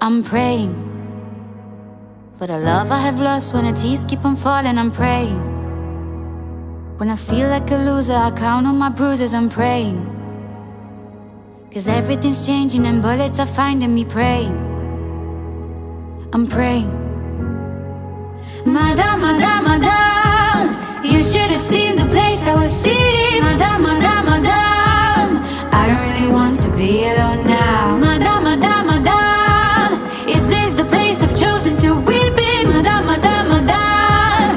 I'm praying for the love I have lost. When the tears keep on falling, I'm praying. When I feel like a loser, I count on my bruises, I'm praying. 'Cause everything's changing and bullets are finding me praying. I'm praying. Madame, madame, madame, you should have seen the place I was sitting. Madame, madame, madame, I don't really want to be alone now. Madame, madame, madame, is this the place I've chosen to weep in? Madame, madame, madame,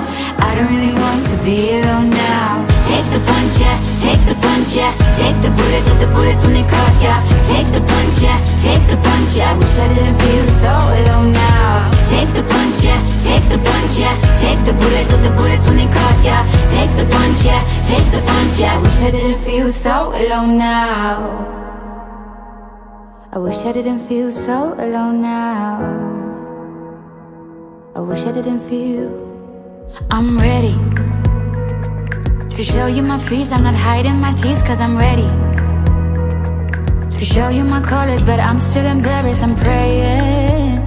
I don't really want to be alone now. Take the punch, yeah, take the punch, yeah. Take the bullets at the bullets when they cut, yeah. Take the punch, yeah, take the punch, yeah. Wish I didn't feel so alone now. Take the punch, yeah, take the punch, yeah. Take the bullets at the bullets when they cut, yeah. Take the punch, yeah, take the punch, yeah. Wish I didn't feel so alone now. I wish I didn't feel so alone now. I wish I didn't feel. I'm ready to show you my fears, I'm not hiding my tears, 'cause I'm ready to show you my colors, but I'm still embarrassed, I'm praying.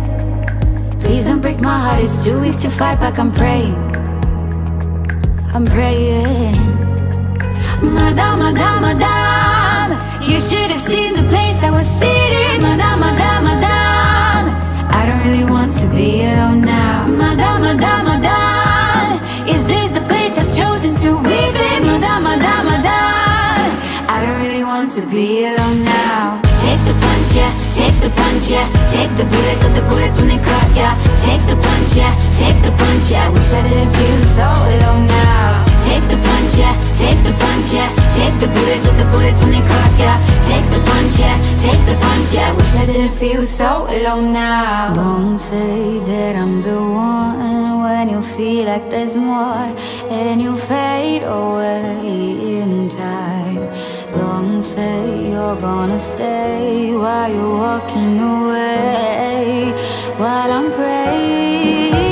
Please don't break my heart, it's too weak to fight back, I'm praying. I'm praying. Madame, madame, madame, you should have seen the place I was sitting. Madame, madame, madame, I don't really want to be alone now. Madame, madame, madame, is this the place I've chosen to weep in? Madame, madame, madame, I don't really want to be alone now. Take the punch, yeah, take the punch, yeah. Take the bullets at the bullets when they cut, yeah. Take the punch, yeah, take the punch, yeah. Wish I didn't feel so alone now. Take the punch, yeah, take the punch, yeah. Take the bullets at the bullets when they cut, yeah. Take the punch, yeah, take the punch, yeah. Wish I didn't feel so alone now. Don't say that I'm the one when you feel like there's more and you fade away in time. Don't say you're gonna stay while you're walking away, while I'm praying.